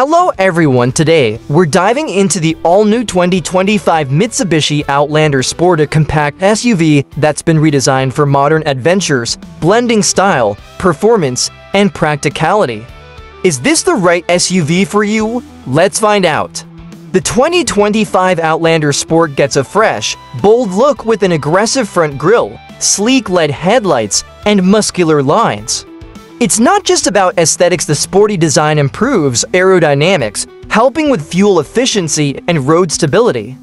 Hello everyone, today we're diving into the all-new 2025 Mitsubishi Outlander Sport, a compact SUV that's been redesigned for modern adventures, blending style, performance, and practicality. Is this the right SUV for you? Let's find out. The 2025 Outlander Sport gets a fresh, bold look with an aggressive front grille, sleek LED headlights, and muscular lines. It's not just about aesthetics. The sporty design improves aerodynamics, helping with fuel efficiency and road stability.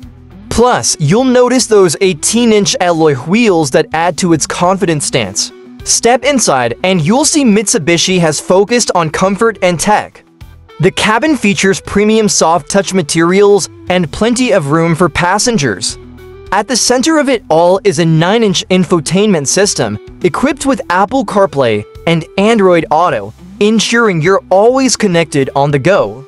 Plus, you'll notice those 18-inch alloy wheels that add to its confident stance. Step inside, and you'll see Mitsubishi has focused on comfort and tech. The cabin features premium soft-touch materials and plenty of room for passengers. At the center of it all is a 9-inch infotainment system equipped with Apple CarPlay and Android Auto, ensuring you're always connected on the go.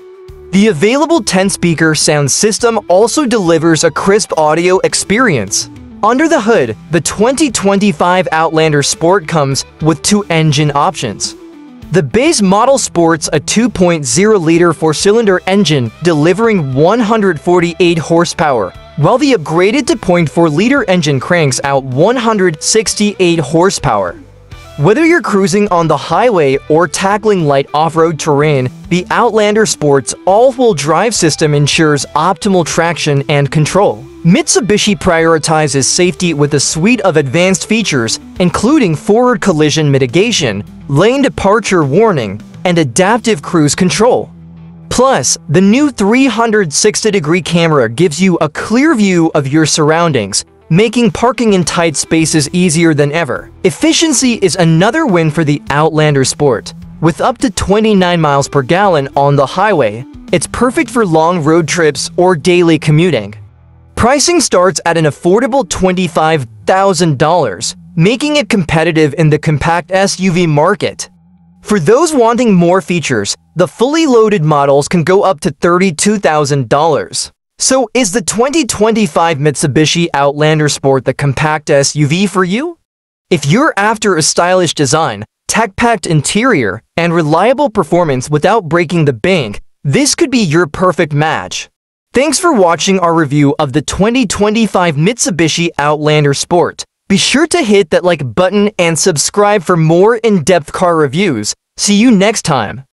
The available 10-speaker sound system also delivers a crisp audio experience. Under the hood, the 2025 Outlander Sport comes with two engine options. The base model sports a 2.0-liter four-cylinder engine delivering 148 horsepower, while the upgraded to 0.4-liter engine cranks out 168 horsepower. Whether you're cruising on the highway or tackling light off-road terrain, the Outlander Sport's all-wheel drive system ensures optimal traction and control. Mitsubishi prioritizes safety with a suite of advanced features, including forward collision mitigation, lane departure warning, and adaptive cruise control. Plus, the new 360-degree camera gives you a clear view of your surroundings, making parking in tight spaces easier than ever. Efficiency is another win for the Outlander Sport. With up to 29 miles per gallon on the highway, it's perfect for long road trips or daily commuting. Pricing starts at an affordable $25,000, making it competitive in the compact SUV market. For those wanting more features, the fully loaded models can go up to $32,000. So, is the 2025 Mitsubishi Outlander Sport the compact SUV for you? If you're after a stylish design, tech-packed interior, and reliable performance without breaking the bank, this could be your perfect match. Thanks for watching our review of the 2025 Mitsubishi Outlander Sport. Be sure to hit that like button and subscribe for more in-depth car reviews. See you next time!